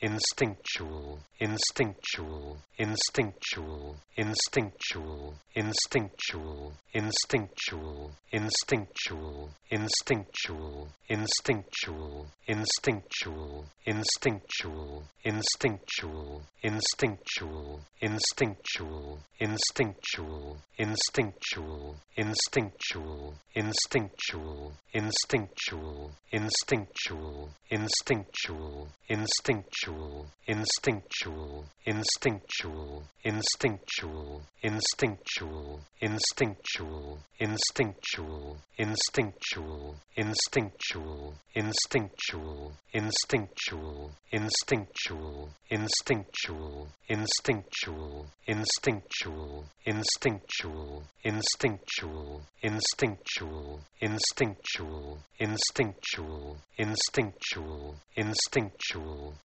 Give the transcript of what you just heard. instinctual, instinctual, instinctual, instinctual, instinctual, instinctual, instinctual, instinctual, instinctual, instinctual, instinctual, instinctual, instinctual, instinctual, instinctual, instinctual, instinctual, instinctual, instinctual, instinctual, instinctual, instinctual, instinctual, instinctual, instinctual, instinctual, instinctual, instinctual, instinctual, instinctual, instinctual, instinctual, instinctual, instinctual, instinctual, instinctual, instinctual, instinctual, instinctual, instinctual, instinctual, instinctual, instinctual,